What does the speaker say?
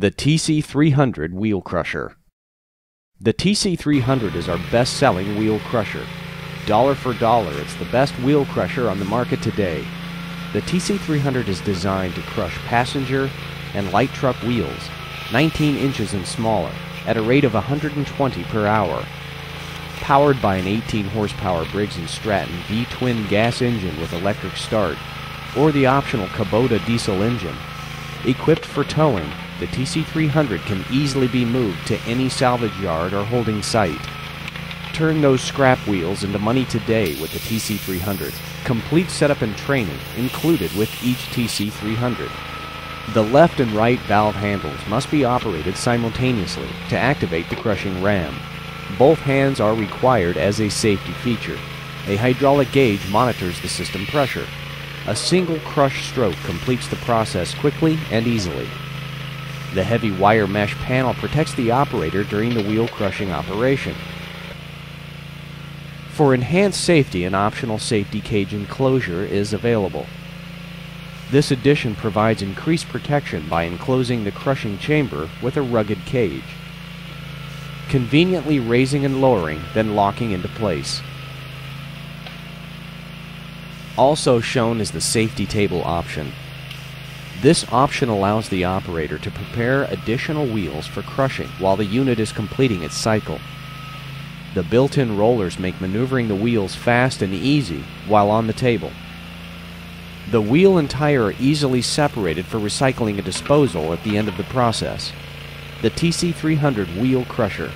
The TC-300 Wheel Crusher. The TC-300 is our best-selling wheel crusher. Dollar for dollar, it's the best wheel crusher on the market today. The TC-300 is designed to crush passenger and light truck wheels, 19 inches and smaller, at a rate of 120 per hour. Powered by an 18-horsepower Briggs & Stratton V-twin gas engine with electric start, or the optional Kubota diesel engine, equipped for towing, the TC-300 can easily be moved to any salvage yard or holding site. Turn those scrap wheels into money today with the TC-300. Complete setup and training included with each TC-300. The left and right valve handles must be operated simultaneously to activate the crushing ram. Both hands are required as a safety feature. A hydraulic gauge monitors the system pressure. A single crush stroke completes the process quickly and easily. The heavy wire mesh panel protects the operator during the wheel crushing operation. For enhanced safety, an optional safety cage enclosure is available. This addition provides increased protection by enclosing the crushing chamber with a rugged cage, conveniently raising and lowering, then locking into place. Also shown is the safety table option. This option allows the operator to prepare additional wheels for crushing while the unit is completing its cycle. The built-in rollers make maneuvering the wheels fast and easy while on the table. The wheel and tire are easily separated for recycling and disposal at the end of the process. The TC-300 Wheel Crusher.